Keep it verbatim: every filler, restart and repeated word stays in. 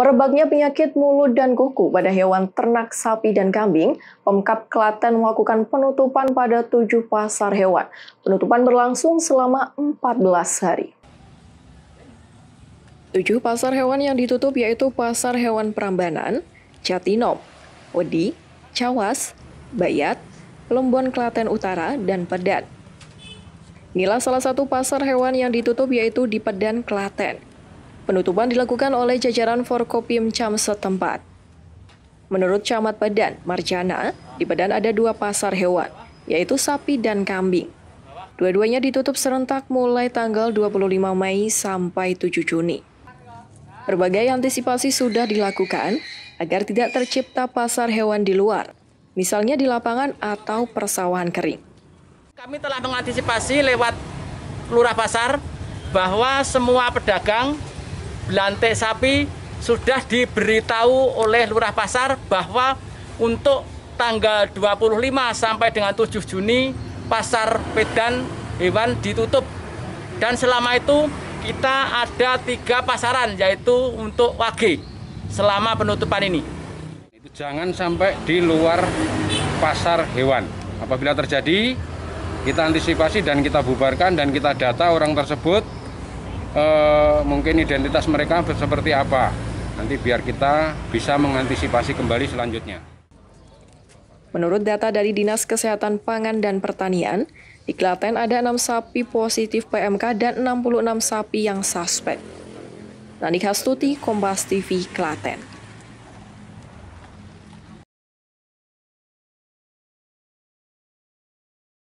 Merebaknya penyakit mulut dan kuku pada hewan ternak sapi dan kambing, Pemkab Klaten melakukan penutupan pada tujuh pasar hewan. Penutupan berlangsung selama empat belas hari. Tujuh pasar hewan yang ditutup yaitu Pasar Hewan Prambanan, Jatinom, Wedi, Cawas, Bayat, Plembon Klaten Utara, dan Pedan. Inilah salah satu pasar hewan yang ditutup yaitu di Pedan, Klaten. Penutupan dilakukan oleh jajaran Forkopimcam setempat. Menurut Camat Pedan, Marjana, di Pedan ada dua pasar hewan, yaitu sapi dan kambing. Dua-duanya ditutup serentak mulai tanggal dua puluh lima Mei sampai tujuh Juni. Berbagai antisipasi sudah dilakukan agar tidak tercipta pasar hewan di luar, misalnya di lapangan atau persawahan kering. Kami telah mengantisipasi lewat lurah pasar bahwa semua pedagang Blantik sapi sudah diberitahu oleh lurah pasar bahwa untuk tanggal dua puluh lima sampai dengan tujuh Juni pasar Pedan hewan ditutup. Dan selama itu kita ada tiga pasaran yaitu untuk Wage selama penutupan ini. Itu jangan sampai di luar pasar hewan. Apabila terjadi kita antisipasi dan kita bubarkan dan kita data orang tersebut. E, mungkin identitas mereka seperti apa, nanti biar kita bisa mengantisipasi kembali selanjutnya. Menurut data dari Dinas Kesehatan Pangan dan Pertanian, di Klaten ada enam sapi positif P M K dan enam puluh enam sapi yang suspek. Nani Hastuti, Kompas T V, Klaten.